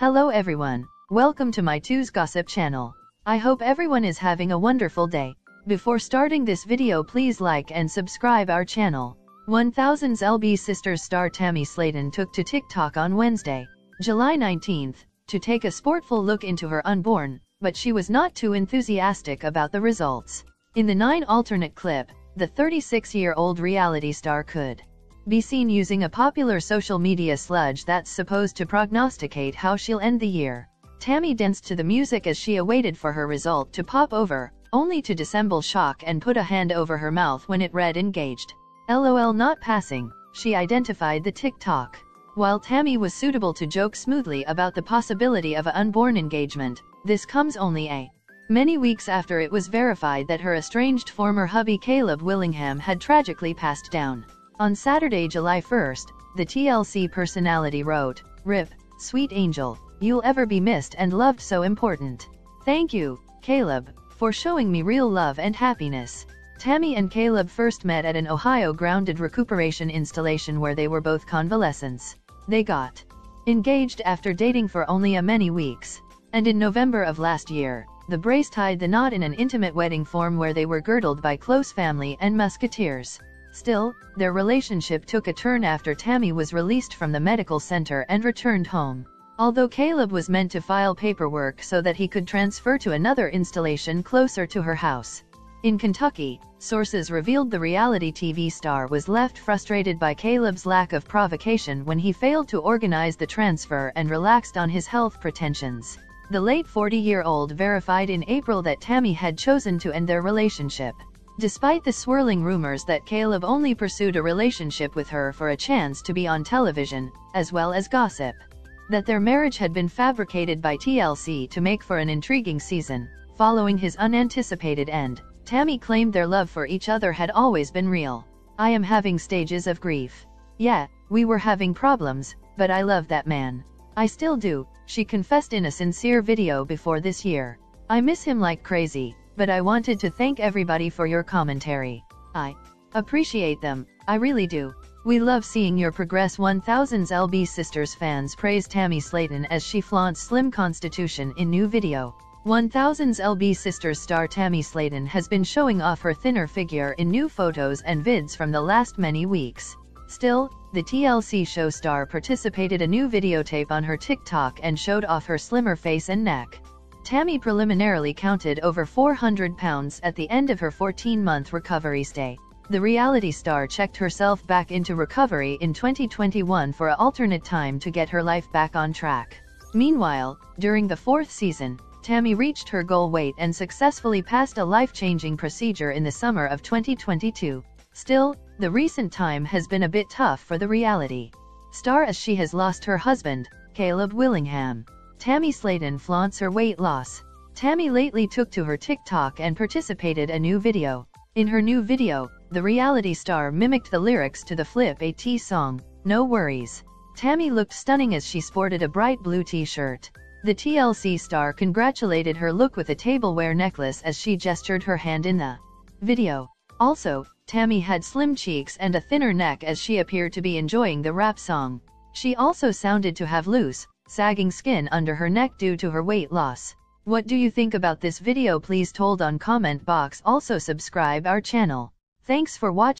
Hello everyone, welcome to my Tuesday Gossip channel. I hope everyone is having a wonderful day. Before starting this video, please like and subscribe our channel. 1000 Lb Sisters star Tammy Slaton took to TikTok on Wednesday, July 19th, to take a sportful look into her unborn, but she was not too enthusiastic about the results. In the 9 alternate clip, the 36-year-old reality star could be seen using a popular social media sludge that's supposed to prognosticate how she'll end the year. Tammy danced to the music as she awaited for her result to pop over, only to dissemble shock and put a hand over her mouth when it read engaged. LOL not passing, she identified the TikTok. While Tammy was suitable to joke smoothly about the possibility of an unborn engagement, this comes only many weeks after it was verified that her estranged former hubby Caleb Willingham had tragically passed down. On Saturday, July 1st, the TLC personality wrote, "RIP, sweet angel, you'll ever be missed and loved, so important. Thank you, Caleb, for showing me real love and happiness." Tammy and Caleb first met at an Ohio grounded recuperation installation where they were both convalescents. They got engaged after dating for only many weeks. And in November of last year, the brace tied the knot in an intimate wedding form where they were girdled by close family and musketeers. Still, their relationship took a turn after Tammy was released from the medical center and returned home. Although Caleb was meant to file paperwork so that he could transfer to another installation closer to her house. In Kentucky, sources revealed the reality TV star was left frustrated by Caleb's lack of provocation when he failed to organize the transfer and relaxed on his health pretensions. The late 40-year-old verified in April that Tammy had chosen to end their relationship. Despite the swirling rumors that Caleb only pursued a relationship with her for a chance to be on television, as well as gossip that their marriage had been fabricated by TLC to make for an intriguing season, following his unanticipated end, Tammy claimed their love for each other had always been real. "I am having stages of grief. Yeah, we were having problems, but I love that man. I still do," she confessed in a sincere video before this year. "I miss him like crazy. But I wanted to thank everybody for your commentary. I appreciate them, I really do. We love seeing your progress." 1000 Lb Sisters fans praise Tammy Slaton as she flaunts slim constitution in new video. 1000 Lb Sisters star Tammy Slaton has been showing off her thinner figure in new photos and vids from the last many weeks. Still, the TLC show star participated in a new videotape on her TikTok and showed off her slimmer face and neck. Tammy preliminarily counted over 400 pounds at the end of her 14-month recovery stay. The reality star checked herself back into recovery in 2021 for an alternate time to get her life back on track. Meanwhile, during the 4th season, Tammy reached her goal weight and successfully passed a life-changing procedure in the summer of 2022. Still, the recent time has been a bit tough for the reality star as she has lost her husband, Caleb Willingham. Tammy Slaton flaunts her weight loss. Tammy lately took to her TikTok and participated in a new video. In her new video, the reality star mimicked the lyrics to the Flip AT song, "No Worries." Tammy looked stunning as she sported a bright blue t-shirt. The TLC star congratulated her look with a tableware necklace as she gestured her hand in the video. Also, Tammy had slim cheeks and a thinner neck as she appeared to be enjoying the rap song. She also sounded to have loose, sagging skin under her neck due to her weight loss. What do you think about this video? Please told on comment box. Also subscribe our channel. Thanks for watching.